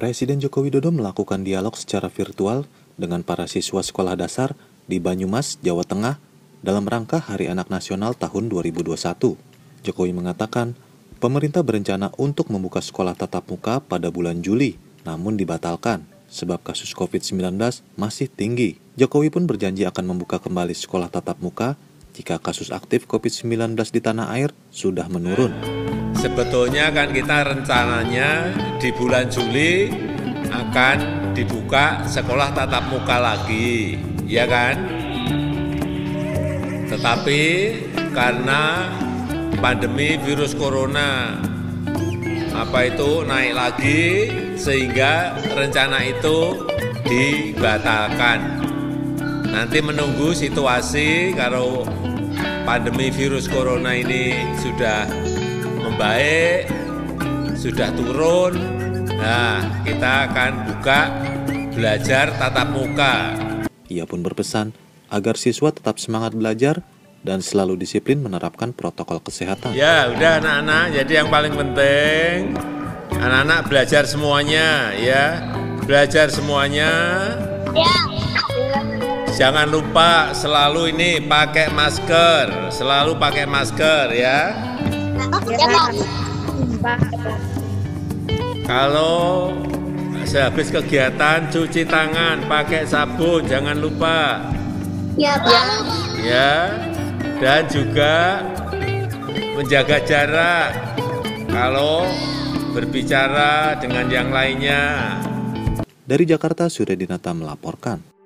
Presiden Joko Widodo melakukan dialog secara virtual dengan para siswa sekolah dasar di Banyumas, Jawa Tengah dalam rangka Hari Anak Nasional tahun 2021. Jokowi mengatakan, pemerintah berencana untuk membuka sekolah tatap muka pada bulan Juli, namun dibatalkan sebab kasus COVID-19 masih tinggi. Jokowi pun berjanji akan membuka kembali sekolah tatap muka jika kasus aktif COVID-19 di tanah air sudah menurun. Sebetulnya kan kita rencananya di bulan Juli akan dibuka sekolah tatap muka lagi, ya kan? Tetapi karena pandemi virus corona naik lagi, sehingga rencana itu dibatalkan. Nanti menunggu situasi kalau pandemi virus corona ini sudah membaik, sudah turun, nah kita akan buka belajar tatap muka. Ia pun berpesan agar siswa tetap semangat belajar dan selalu disiplin menerapkan protokol kesehatan. Ya udah anak-anak, jadi yang paling penting anak-anak belajar semuanya, ya. Belajar semuanya. Ya. Jangan lupa selalu ini pakai masker ya. Kalau sehabis kegiatan cuci tangan pakai sabun, jangan lupa. Ya, Pak. Ya. Dan juga menjaga jarak kalau berbicara dengan yang lainnya. Dari Jakarta, Suradinata melaporkan.